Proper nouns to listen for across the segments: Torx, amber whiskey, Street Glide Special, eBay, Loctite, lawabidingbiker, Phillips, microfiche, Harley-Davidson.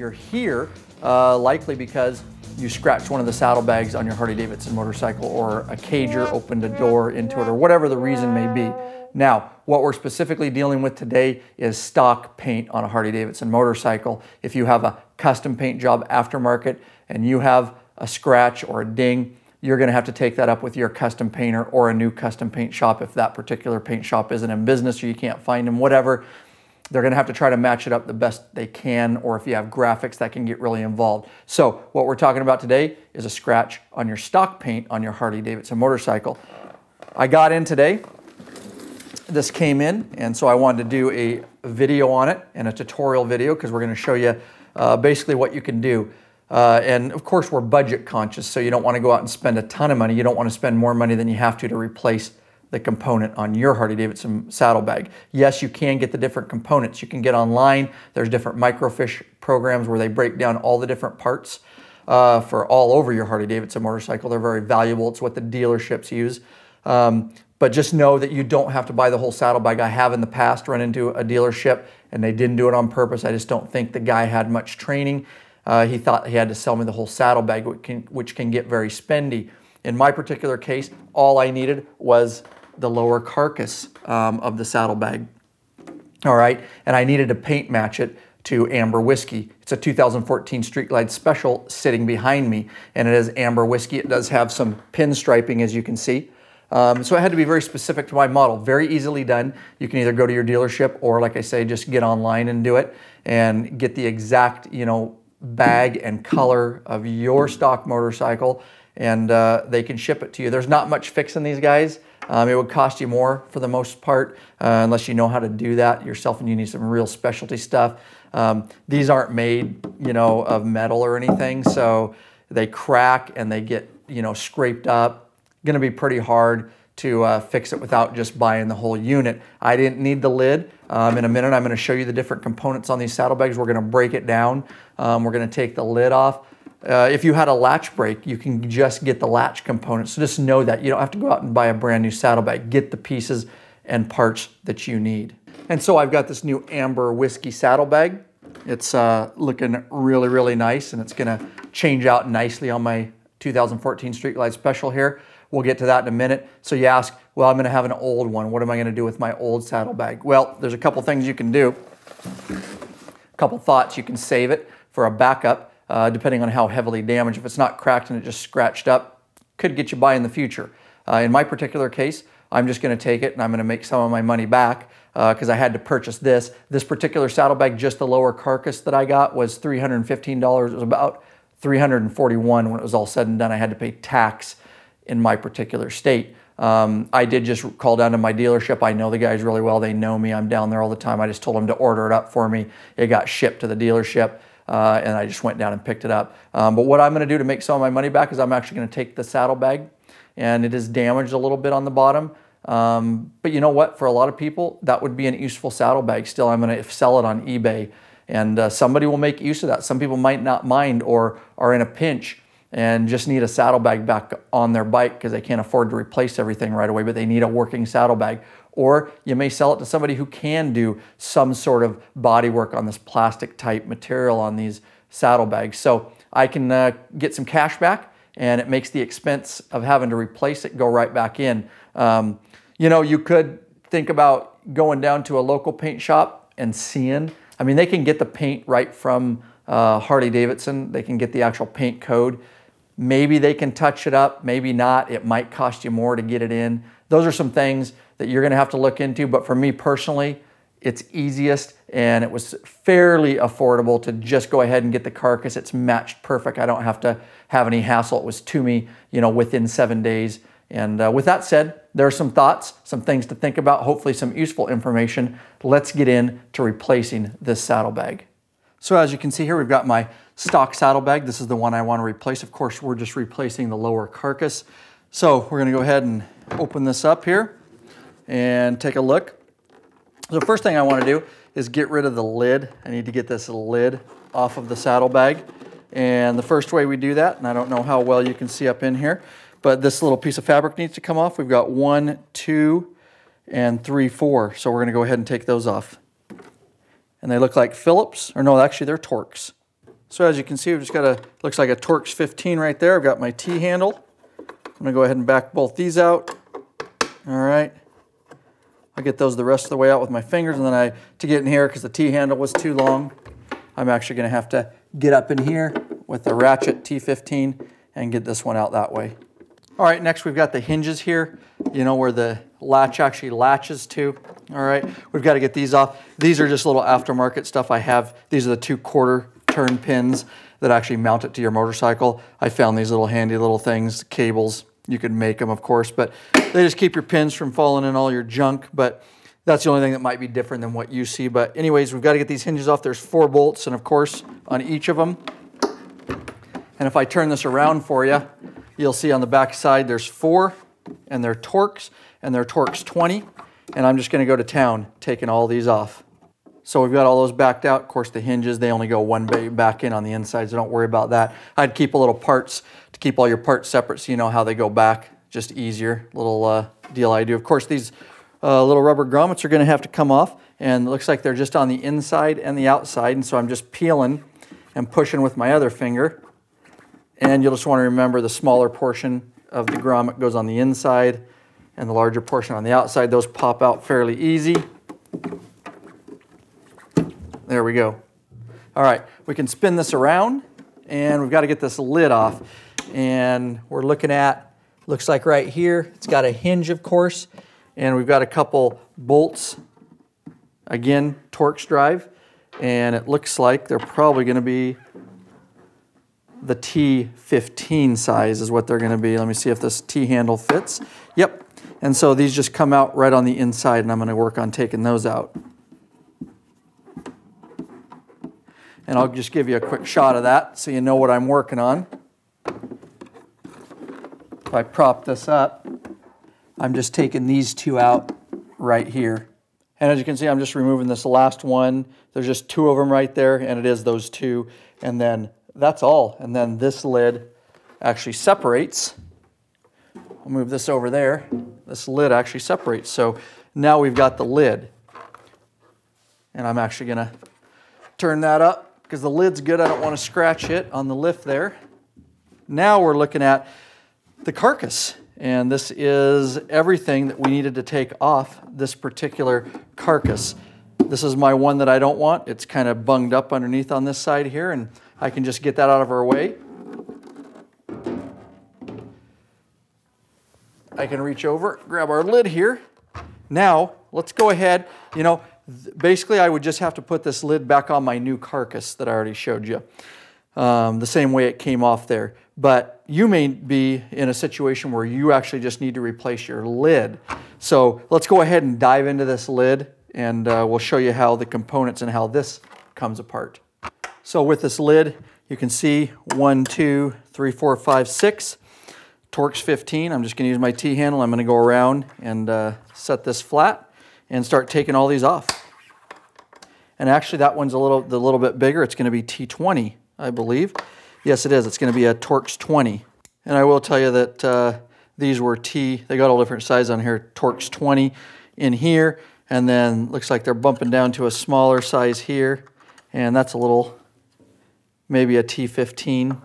You're here likely because you scratched one of the saddlebags on your Harley-Davidson motorcycle, or a cager opened a door into it, or whatever the reason may be. Now, what we're specifically dealing with today is stock paint on a Harley-Davidson motorcycle. If you have a custom paint job aftermarket and you have a scratch or a ding, you're going to have to take that up with your custom painter or a new custom paint shop if that particular paint shop isn't in business or you can't find them, whatever. They're going to have to try to match it up the best they can, or if you have graphics, that can get really involved. So what we're talking about today is a scratch on your stock paint on your Harley-Davidson motorcycle. I got in today. This came in, and so I wanted to do a video on it and a tutorial video, because we're going to show you basically what you can do. And of course, we're budget conscious, so you don't want to go out and spend a ton of money. You don't want to spend more money than you have to replace the component on your Harley-Davidson saddlebag. Yes, you can get the different components. You can get online. There's different microfiche programs where they break down all the different parts for all over your Harley-Davidson motorcycle. They're very valuable. It's what the dealerships use. But just know that you don't have to buy the whole saddlebag. I have in the past run into a dealership and they didn't do it on purpose. I just don't think the guy had much training. He thought he had to sell me the whole saddlebag, which can get very spendy. In my particular case, all I needed was the lower carcass of the saddlebag. All right, and I needed to paint match it to amber whiskey. It's a 2014 Street Glide Special sitting behind me, and it is amber whiskey. It does have some pinstriping, as you can see. So it had to be very specific to my model. Very easily done. You can either go to your dealership or, like I say, just get online and do it and get the exact, you know, bag and color of your stock motorcycle, and they can ship it to you. There's not much fixing these guys. It would cost you more for the most part, unless you know how to do that yourself and you need some real specialty stuff. These aren't made, you know, of metal or anything, so they crack and they get, you know, scraped up. Going to be pretty hard to fix it without just buying the whole unit. I didn't need the lid. In a minute, I'm going to show you the different components on these saddlebags. We're going to break it down. We're going to take the lid off. If you had a latch break, you can just get the latch component. So just know that. You don't have to go out and buy a brand new saddlebag. Get the pieces and parts that you need. And so I've got this new amber whiskey saddlebag. It's looking really, really nice, and it's going to change out nicely on my 2014 Street Glide Special here. We'll get to that in a minute. So you ask, well, I'm going to have an old one. What am I going to do with my old saddlebag? Well, there's a couple things you can do. A couple thoughts. You can save it for a backup. Depending on how heavily damaged. If it's not cracked and it just scratched up, could get you by in the future. In my particular case, I'm just going to take it and I'm going to make some of my money back because I had to purchase this. This particular saddlebag, just the lower carcass that I got, was $315. It was about $341 when it was all said and done. I had to pay tax in my particular state. I did just call down to my dealership. I know the guys really well. They know me. I'm down there all the time. I just told them to order it up for me. It got shipped to the dealership. And I just went down and picked it up. But what I'm going to do to make some of my money back is I'm actually going to take the saddlebag, and it is damaged a little bit on the bottom. But you know what? For a lot of people, that would be an useful saddlebag. Still, I'm going to sell it on eBay, and somebody will make use of that. Some people might not mind or are in a pinch and just need a saddlebag back on their bike because they can't afford to replace everything right away, but they need a working saddlebag. Or you may sell it to somebody who can do some sort of body work on this plastic type material on these saddlebags. So I can get some cash back, and it makes the expense of having to replace it go right back in. You know, you could think about going down to a local paint shop and seeing. I mean, they can get the paint right from Harley-Davidson. They can get the actual paint code. Maybe they can touch it up, maybe not. It might cost you more to get it in. Those are some things that you're going to have to look into, but for me personally, it's easiest and it was fairly affordable to just go ahead and get the carcass. It's matched perfect. I don't have to have any hassle. It was to me, you know, within 7 days. And with that said, there are some thoughts, some things to think about, hopefully some useful information. Let's get into replacing this saddlebag. So as you can see here, we've got my stock saddlebag. This is the one I want to replace. Of course, we're just replacing the lower carcass. So we're going to go ahead and open this up here and take a look. The first thing I want to do is get rid of the lid. I need to get this lid off of the saddlebag. And the first way we do that, and I don't know how well you can see up in here, but this little piece of fabric needs to come off. We've got 1, 2, and 3, 4. So we're going to go ahead and take those off. And they look like Phillips, or no, actually they're Torx. So as you can see, we've just got a, looks like a Torx 15 right there. I've got my T-handle. I'm gonna go ahead and back both these out. All right. I'll get those the rest of the way out with my fingers, and then to get in here, because the T-handle was too long, I'm actually gonna have to get up in here with the ratchet T15 and get this one out that way. All right, next we've got the hinges here, you know, where the latch actually latches to. All right, we've got to get these off. These are just little aftermarket stuff I have. These are the 2/4 turn pins that actually mount it to your motorcycle. I found these little handy little things, cables. You could make them, of course, but they just keep your pins from falling in all your junk. But that's the only thing that might be different than what you see. But anyways, we've got to get these hinges off. There's 4 bolts, and of course, on each of them. And if I turn this around for you, you'll see on the back side, there's 4, and they're Torx, and they're Torx 20. And I'm just gonna go to town, taking all these off. So we've got all those backed out. Of course, the hinges, they only go one way back in on the inside, so don't worry about that. I'd keep a little parts to keep all your parts separate so you know how they go back. Just easier, little deal I do. Of course, these little rubber grommets are gonna have to come off, and it looks like they're just on the inside and the outside, and so I'm just peeling and pushing with my other finger. And you'll just wanna remember the smaller portion of the grommet goes on the inside, and the larger portion on the outside. Those pop out fairly easy. There we go. All right, we can spin this around, and we've got to get this lid off. And we're looking at, looks like right here, it's got a hinge, of course, and we've got a couple bolts, again, Torx drive, and it looks like they're probably going to be the T15 size is what they're going to be. Let me see if this T-handle fits. Yep. And so these just come out right on the inside, and I'm going to work on taking those out. And I'll just give you a quick shot of that so you know what I'm working on. If I prop this up, I'm just taking these 2 out right here. And as you can see, I'm just removing this last one. There's just 2 of them right there, and it is those 2. And then that's all. And then this lid actually separates. I'll move this over there. This lid actually separates. So now we've got the lid. And I'm actually gonna turn that up because the lid's good. I don't want to scratch it on the lift there. Now we're looking at the carcass. And this is everything that we needed to take off this particular carcass. This is my one that I don't want. It's kind of bunged up underneath on this side here, and I can just get that out of our way. I can reach over, grab our lid here. Now, let's go ahead, you know, basically I would just have to put this lid back on my new carcass that I already showed you, the same way it came off there. But you may be in a situation where you actually just need to replace your lid. So let's go ahead and dive into this lid, and we'll show you how the components and how this comes apart. So with this lid, you can see 1, 2, 3, 4, 5, 6. Torx 15, I'm just gonna use my T-handle. I'm gonna go around and set this flat and start taking all these off. And actually that one's a little bit bigger. It's gonna be T20, I believe. Yes, it is. It's gonna be a Torx 20. And I will tell you that these were they got all different sizes on here, Torx 20 in here, and then looks like they're bumping down to a smaller size here. And that's a little, maybe a T15.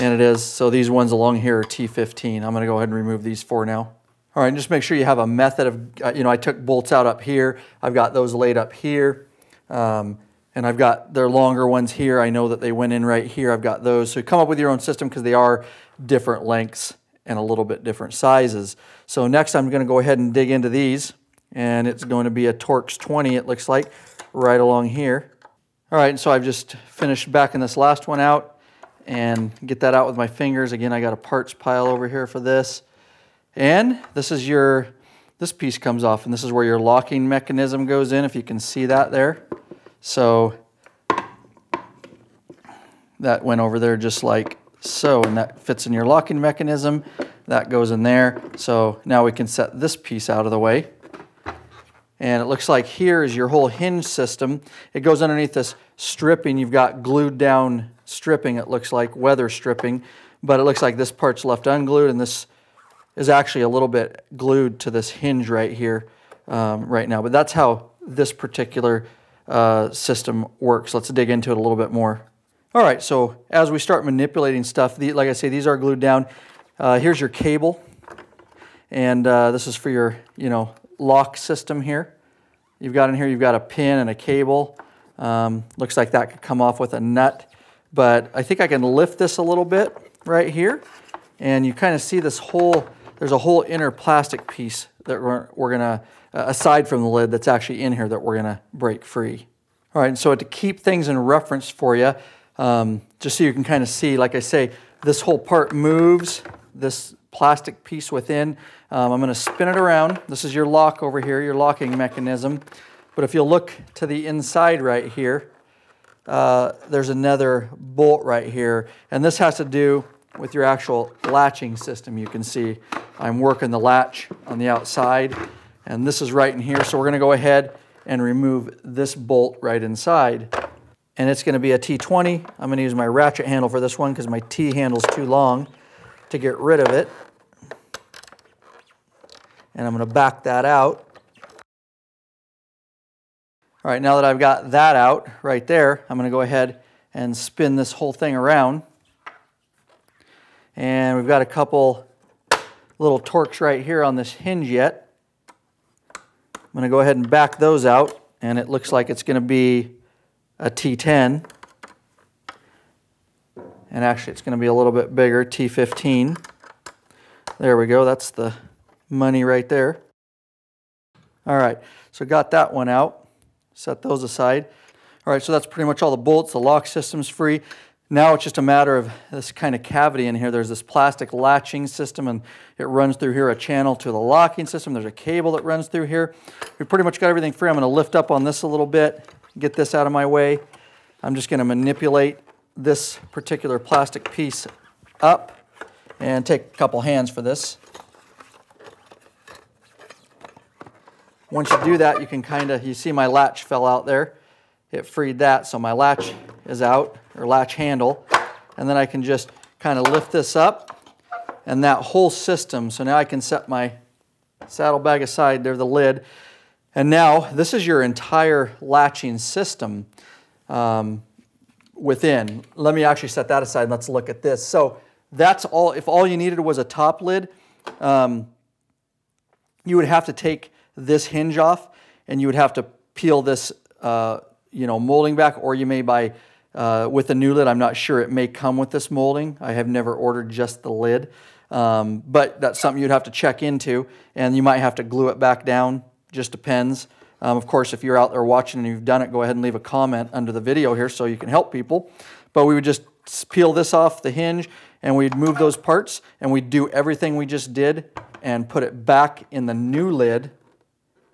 And it is, so these ones along here are T15. I'm gonna go ahead and remove these 4 now. All right, and just make sure you have a method of, you know, I took bolts out up here. I've got those laid up here. And I've got their longer ones here. I know that they went in right here. I've got those. So come up with your own system because they are different lengths and a little bit different sizes. So next I'm gonna go ahead and dig into these, and it's going to be a Torx 20, it looks like, right along here. All right, and so I've just finished backing this last one out and get that out with my fingers. Again, I got a parts pile over here for this. And this is your, this piece comes off, and this is where your locking mechanism goes in, if you can see that there. So that went over there just like so, and that fits in your locking mechanism. That goes in there. So now we can set this piece out of the way. And it looks like here is your whole hinge system. It goes underneath this stripping. You've got glued down stripping, it looks like weather stripping, but it looks like this part's left unglued, and this is actually a little bit glued to this hinge right here right now. But that's how this particular system works. Let's dig into it a little bit more. All right, so as we start manipulating stuff, like I say, these are glued down. Here's your cable, and this is for your, lock system here. You've got in here, you've got a pin and a cable. Looks like that could come off with a nut, but I think I can lift this a little bit right here, and you kind of see this whole, there's a whole inner plastic piece that we're gonna, aside from the lid that's actually in here, that we're gonna break free. All right, and so to keep things in reference for you, just so you can kind of see, like I say, this whole part moves, this plastic piece within. I'm gonna spin it around. This is your lock over here, your locking mechanism. But if you look to the inside right here, there's another bolt right here. And this has to do with your actual latching system. You can see I'm working the latch on the outside, and this is right in here. So we're gonna go ahead and remove this bolt right inside. And it's gonna be a T20. I'm gonna use my ratchet handle for this one because my T handle's too long to get rid of it. And I'm gonna back that out. All right, now that I've got that out right there, I'm gonna go ahead and spin this whole thing around. And we've got a couple little Torx right here on this hinge yet. I'm gonna go ahead and back those out, and it looks like it's gonna be a T10. And actually it's gonna be a little bit bigger, T15. There we go, that's the money right there. All right, so got that one out. Set those aside. All right, so that's pretty much all the bolts, the lock system's free. Now it's just a matter of this kind of cavity in here. There's this plastic latching system, and it runs through here a channel to the locking system. There's a cable that runs through here. We've pretty much got everything free. I'm gonna lift up on this a little bit, get this out of my way. I'm just gonna manipulate this particular plastic piece up and take a couple hands for this. Once you do that, you can kind of, you see my latch fell out there. It freed that, so my latch is out, or latch handle, and then I can just kind of lift this up and that whole system. So now I can set my saddlebag aside, there, the lid, and now this is your entire latching system within. Let me actually set that aside and let's look at this. So that's all, if all you needed was a top lid, you would have to take this hinge off and you would have to peel this molding back, or you may buy with a new lid. I'm not sure, it may come with this molding. I have never ordered just the lid, but that's something you'd have to check into, and you might have to glue it back down, just depends. Of course, if you're out there watching and you've done it, go ahead and leave a comment under the video here so you can help people. But we would just peel this off the hinge and we'd move those parts and we'd do everything we just did and put it back in the new lid,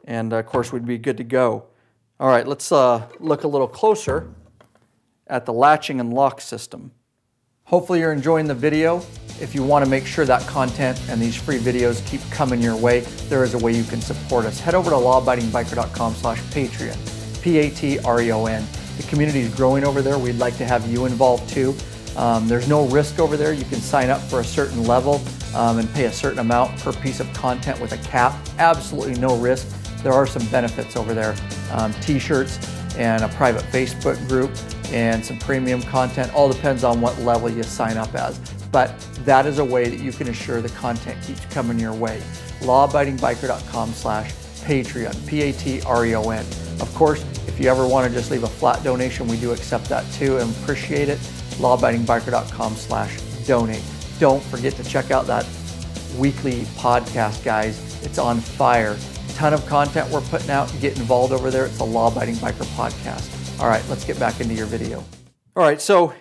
and of course we'd be good to go. All right, let's look a little closer at the latching and lock system. Hopefully you're enjoying the video. If you want to make sure that content and these free videos keep coming your way, there is a way you can support us. Head over to lawabidingbiker.com/Patreon, P-A-T-R-E-O-N. The community is growing over there. We'd like to have you involved too. There's no risk over there. You can sign up for a certain level and pay a certain amount per piece of content with a cap. Absolutely no risk. There are some benefits over there, t-shirts and a private Facebook group and some premium content. All depends on what level you sign up as. But that is a way that you can ensure the content keeps coming your way. lawabidingbiker.com/Patreon, P-A-T-R-E-O-N. Of course, if you ever want to just leave a flat donation, we do accept that too and appreciate it. lawabidingbiker.com/donate. Don't forget to check out that weekly podcast, guys. It's on fire. Ton of content we're putting out. Get involved over there. It's the Law Abiding Biker podcast. All right, let's get back into your video. All right, so,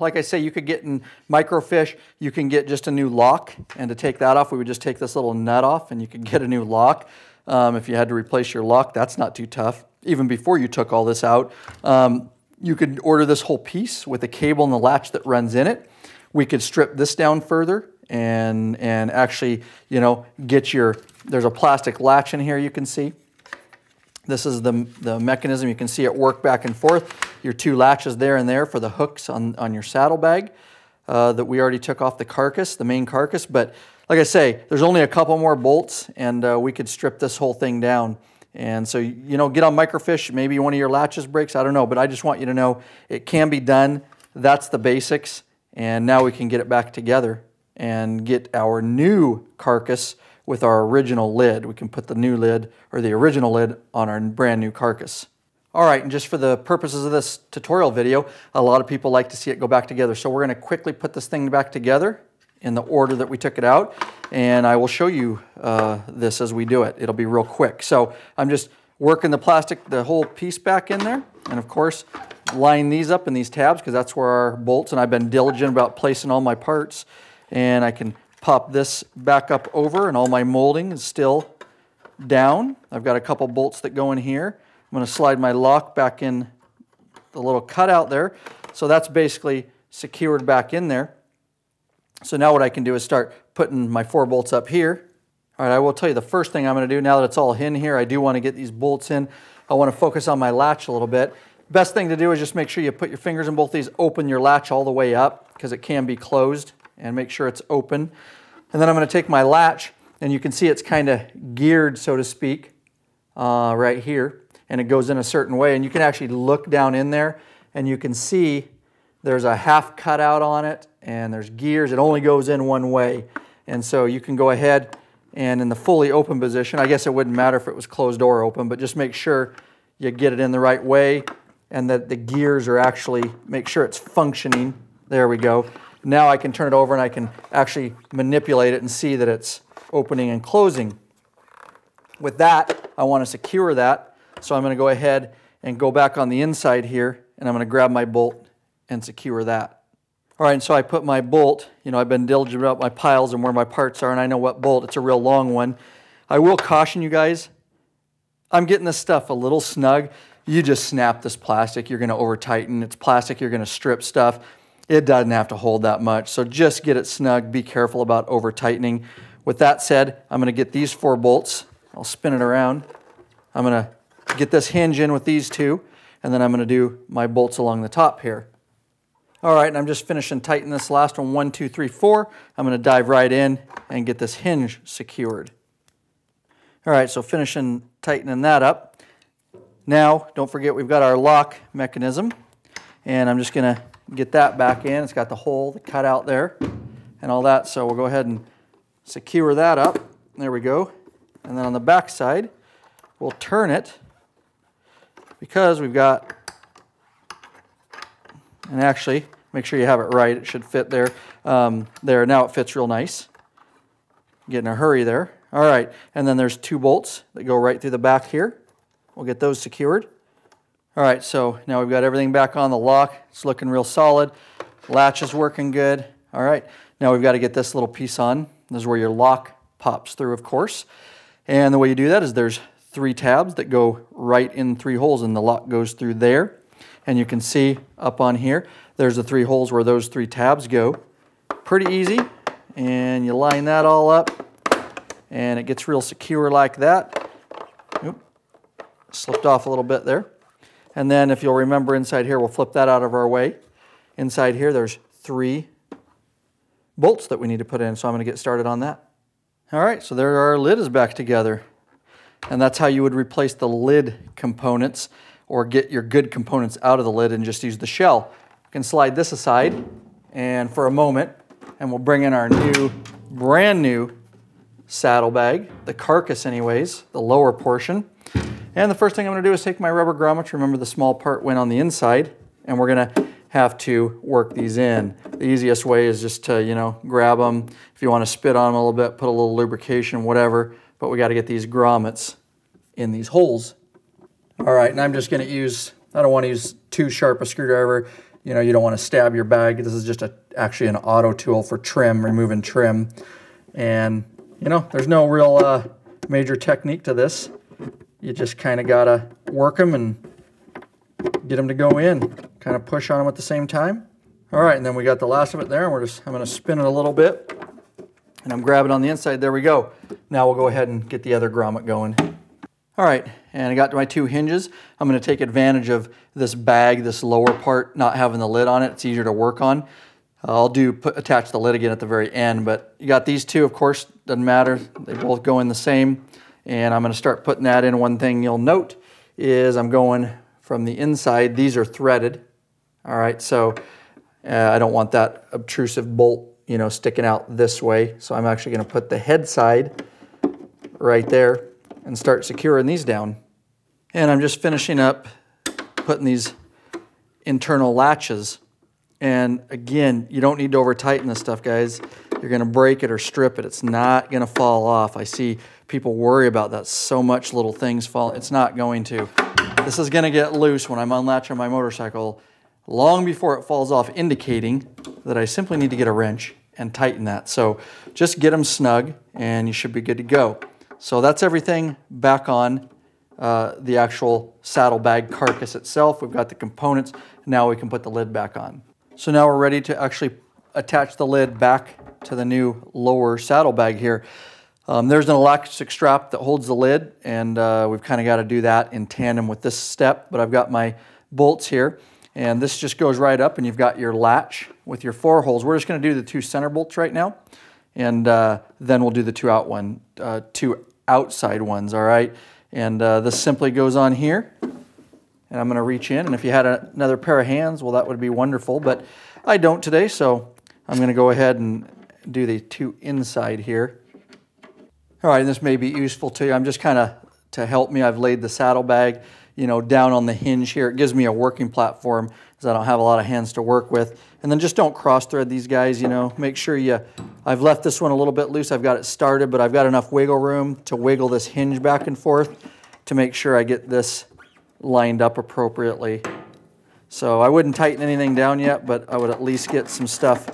like I say, you could get in microfiche, you can get just a new lock, and to take that off, we would just take this little nut off and you could get a new lock. If you had to replace your lock, that's not too tough. Even before you took all this out, you could order this whole piece with the cable and the latch that runs in it. We could strip this down further and actually, get your, there's a plastic latch in here you can see. This is the mechanism. You can see it work back and forth. Your two latches there and there for the hooks on your saddlebag that we already took off the carcass, the main carcass. But like I say, there's only a couple more bolts, and we could strip this whole thing down And so, you know, get on microfiche, maybe one of your latches breaks, I don't know, but I just want you to know it can be done. That's the basics. And now we can get it back together and get our new carcass with our original lid. We can put the new lid, or the original lid, on our brand new carcass. All right, and just for the purposes of this tutorial video, a lot of people like to see it go back together. So we're gonna quickly put this thing back together in the order that we took it out, and I will show you this as we do it. It'll be real quick. So I'm just working the plastic, the whole piece back in there, and of course, line these up in these tabs, because that's where our bolts, and I've been diligent about placing all my parts, and I can pop this back up over, and all my molding is still down. I've got a couple bolts that go in here. I'm gonna slide my lock back in the little cutout there, so that's basically secured back in there. So now what I can do is start putting my 4 bolts up here. All right, I will tell you the first thing I'm gonna do, now that it's all in here, I do wanna get these bolts in. I wanna focus on my latch a little bit. Best thing to do is just make sure you put your fingers in both these, open your latch all the way up, because it can be closed, and make sure it's open. And then I'm gonna take my latch, and you can see it's kinda geared, so to speak, right here, and it goes in a certain way, and you can actually look down in there, and you can see there's a half cutout on it, and there's gears. It only goes in one way. And so you can go ahead and, in the fully open position, I guess it wouldn't matter if it was closed or open, but just make sure you get it in the right way and that the gears are actually, make sure it's functioning. There we go. Now I can turn it over and I can actually manipulate it and see that it's opening and closing. With that, I want to secure that. So I'm going to go ahead and go back on the inside here, and I'm going to grab my bolt and secure that. All right, and so I put my bolt, you know, I've been diligent about my piles and where my parts are, and I know what bolt. It's a real long one. I will caution you guys, I'm getting this stuff a little snug. You just snap this plastic, you're gonna over tighten. It's plastic, you're gonna strip stuff. It doesn't have to hold that much, so just get it snug. Be careful about over tightening. With that said, I'm gonna get these 4 bolts. I'll spin it around. I'm gonna get this hinge in with these 2, and then I'm gonna do my bolts along the top here. All right, and I'm just finishing tightening this last one, 1, 2, 3, 4. I'm gonna dive right in and get this hinge secured. All right, so finishing tightening that up. Now, don't forget we've got our lock mechanism, and I'm just gonna get that back in. It's got the hole, the cutout there, and all that, so we'll go ahead and secure that up. There we go. And then on the back side, we'll turn it, because we've got, and actually, make sure you have it right. It should fit there. There, now it fits real nice. Get in a hurry there. All right, and then there's 2 bolts that go right through the back here. We'll get those secured. All right, so now we've got everything back on the lock. It's looking real solid. Latch is working good. All right, now we've got to get this little piece on. This is where your lock pops through, of course. And the way you do that is there's 3 tabs that go right in 3 holes, and the lock goes through there. And you can see up on here, there's the 3 holes where those 3 tabs go. Pretty easy. And you line that all up, and it gets real secure like that. Oop, slipped off a little bit there. And then if you'll remember, inside here, we'll flip that out of our way. Inside here, there's 3 bolts that we need to put in, so I'm gonna get started on that. All right, so there our lid is back together. And that's how you would replace the lid components, or get your good components out of the lid and just use the shell. You can slide this aside and for a moment, and we'll bring in our new, brand new saddlebag, the carcass anyways, the lower portion. And the first thing I'm gonna do is take my rubber grommets. Remember, the small part went on the inside, and we're gonna have to work these in. The easiest way is just to, you know, grab them. If you wanna spit on them a little bit, put a little lubrication, whatever, but we gotta get these grommets in these holes. All right, and I'm just gonna use, I don't wanna use too sharp a screwdriver. You know, you don't wanna stab your bag. This is just actually an auto tool for trim, removing trim. And, you know, there's no real major technique to this. You just kinda gotta work them and get them to go in. Kinda push on them at the same time. All right, and then we got the last of it there, and I'm gonna spin it a little bit, and I'm grabbing on the inside, there we go. Now we'll go ahead and get the other grommet going. All right, and I got to my 2 hinges. I'm gonna take advantage of this bag, this lower part, not having the lid on it. It's easier to work on. I'll attach the lid again at the very end, but you got these 2, of course, doesn't matter. They both go in the same. and I'm going to start putting that in. One thing you'll note is I'm going from the inside. These are threaded, all right, so I don't want that obtrusive bolt, you know, sticking out this way. So I'm actually going to put the head side right there and start securing these down. And I'm just finishing up putting these internal latches. And again, you don't need to over tighten this stuff, guys. You're going to break it or strip it. It's not going to fall off. I see people worry about that so much, little things fall. It's not going to. This is going to get loose when I'm unlatching my motorcycle long before it falls off, indicating that I simply need to get a wrench and tighten that. So just get them snug and you should be good to go. So that's everything back on the actual saddlebag carcass itself. We've got the components. Now we can put the lid back on. So now we're ready to actually attach the lid back to the new lower saddlebag here. There's an elastic strap that holds the lid, and we've kind of got to do that in tandem with this step, but I've got my bolts here. And this just goes right up, and you've got your latch with your 4 holes. We're just going to do the 2 center bolts right now, and then we'll do the 2 outside ones, all right? And this simply goes on here, and I'm going to reach in. And if you had another pair of hands, well, that would be wonderful, but I don't today, so I'm going to go ahead and do the 2 inside here. All right, and this may be useful to you. I'm just kind of, to help me, I've laid the saddlebag, you know, down on the hinge here. It gives me a working platform because I don't have a lot of hands to work with. And then just don't cross thread these guys, you know, make sure you, I've left this one a little bit loose. I've got it started, but I've got enough wiggle room to wiggle this hinge back and forth to make sure I get this lined up appropriately. So I wouldn't tighten anything down yet, but I would at least get some stuff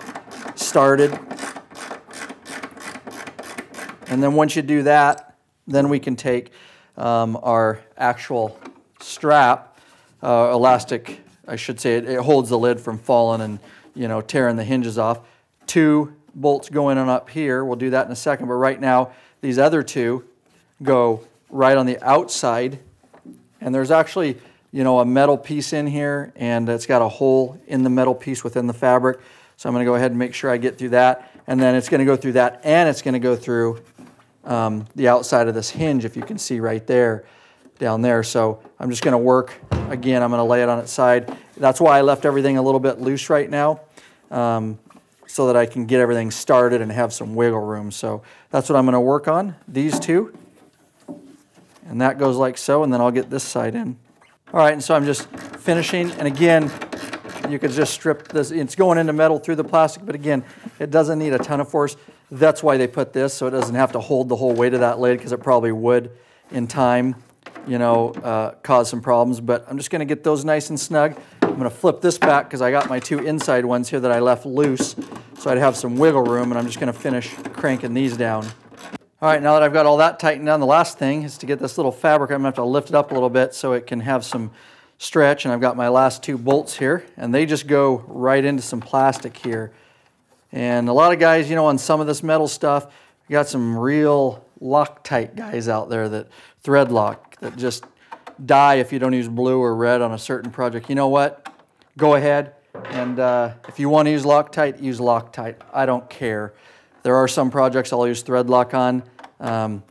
started. And then once you do that, then we can take our actual strap, elastic, I should say, it holds the lid from falling and, you know, tearing the hinges off. 2 bolts going on up here. We'll do that in a second, but right now these other 2 go right on the outside, and there's actually, you know, a metal piece in here, and it's got a hole in the metal piece within the fabric. So I'm going to go ahead and make sure I get through that, and then it's going to go through that, and it's going to go through the outside of this hinge, if you can see right there, down there. So I'm just going to work, again, I'm going to lay it on its side. That's why I left everything a little bit loose right now, so that I can get everything started and have some wiggle room. So that's what I'm going to work on, these 2. And that goes like so, and then I'll get this side in. All right, and so I'm just finishing, and again, you could just strip this. It's going into metal through the plastic, but again, it doesn't need a ton of force. That's why they put this, so it doesn't have to hold the whole weight of that lid, because it probably would in time, you know, cause some problems. But I'm just going to get those nice and snug. I'm going to flip this back because I got my 2 inside ones here that I left loose, so I'd have some wiggle room, and I'm just going to finish cranking these down. All right, now that I've got all that tightened down, the last thing is to get this little fabric. I'm going to have to lift it up a little bit so it can have some stretch, and I've got my last 2 bolts here, and they just go right into some plastic here. And a lot of guys, you know, on some of this metal stuff, you got some real Loctite guys out there that thread lock, that just die if you don't use blue or red on a certain project. You know what? Go ahead, and if you want to use Loctite, I don't care. There are some projects I'll use thread lock on.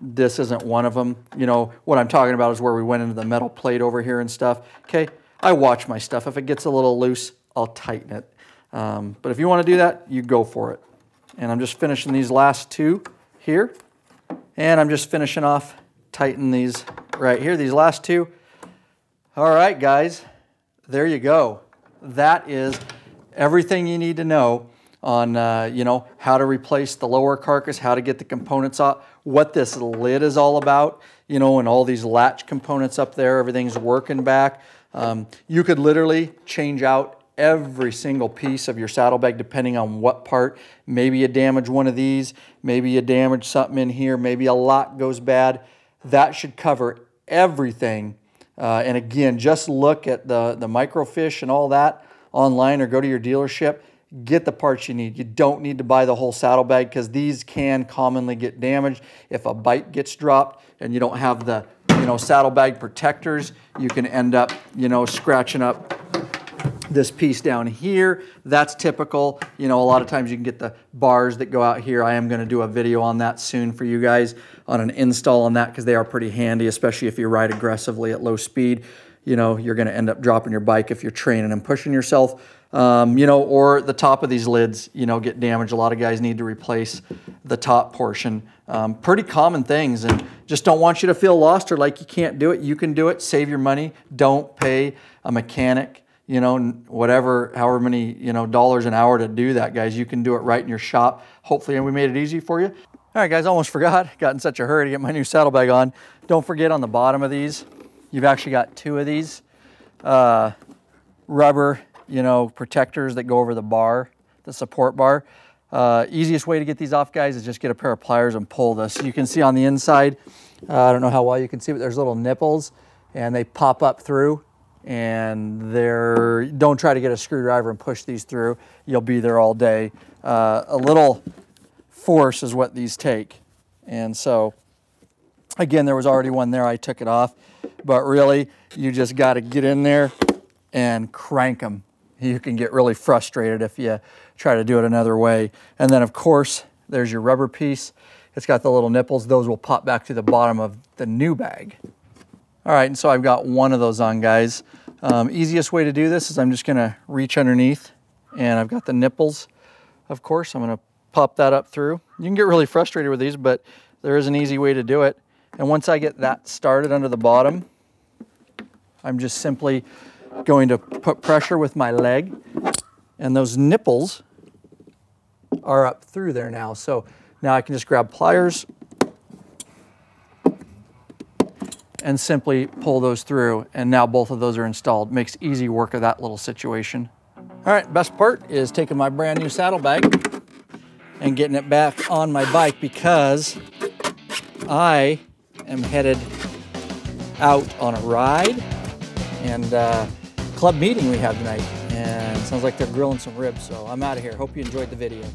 This isn't one of them. You know, what I'm talking about is where we went into the metal plate over here and stuff. Okay, I watch my stuff. If it gets a little loose, I'll tighten it. But if you want to do that, you go for it. And I'm just finishing these last 2 here. And I'm just finishing off, tighten these right here, these last 2. All right, guys, there you go. That is everything you need to know on, you know, how to replace the lower carcass, how to get the components off, what this lid is all about, you know, and all these latch components up there, everything's working back. You could literally change out every single piece of your saddlebag, depending on what part. Maybe you damage one of these, maybe you damage something in here, maybe a lock goes bad. That should cover everything. And again, just look at the microfiche and all that online, or go to your dealership, get the parts you need. You don't need to buy the whole saddlebag, because these can commonly get damaged. If a bike gets dropped and you don't have the, you know, saddlebag protectors, you can end up, you know, scratching up This piece down here, that's typical. You know, a lot of times you can get the bars that go out here. I am going to do a video on that soon for you guys on an install on that because they are pretty handy, especially if you ride aggressively at low speed. You know, you're going to end up dropping your bike if you're training and pushing yourself. You know, or the top of these lids, you know, get damaged. A lot of guys need to replace the top portion. Pretty common things, and just don't want you to feel lost or like you can't do it. You can do it. Save your money. Don't pay a mechanic, you know, whatever, however many, you know, dollars an hour to do that, guys. You can do it right in your shop, hopefully, and we made it easy for you. All right, guys, almost forgot. Got in such a hurry to get my new saddlebag on. Don't forget on the bottom of these, you've actually got two of these rubber, you know, protectors that go over the bar, the support bar. Easiest way to get these off, guys, is just get a pair of pliers and pull this. You can see on the inside, I don't know how well you can see, but there's little nipples, and they pop up through. And they're, don't try to get a screwdriver and push these through. You'll be there all day. A little force is what these take. And so, again, there was already one there. I took it off. But really, you just got to get in there and crank them. You can get really frustrated if you try to do it another way. And then, of course, there's your rubber piece. It's got the little nipples. Those will pop back to the bottom of the new bag. All right, and so I've got one of those on, guys. Easiest way to do this is I'm just gonna reach underneath, and I've got the nipples, of course. I'm gonna pop that up through. You can get really frustrated with these, but there is an easy way to do it. And once I get that started under the bottom, I'm just simply going to put pressure with my leg, and those nipples are up through there now. So now I can just grab pliers and simply pull those through, and now both of those are installed. Makes easy work of that little situation. All right, best part is taking my brand new saddlebag and getting it back on my bike, because I am headed out on a ride and club meeting we have tonight. And it sounds like they're grilling some ribs, so I'm out of here. Hope you enjoyed the video.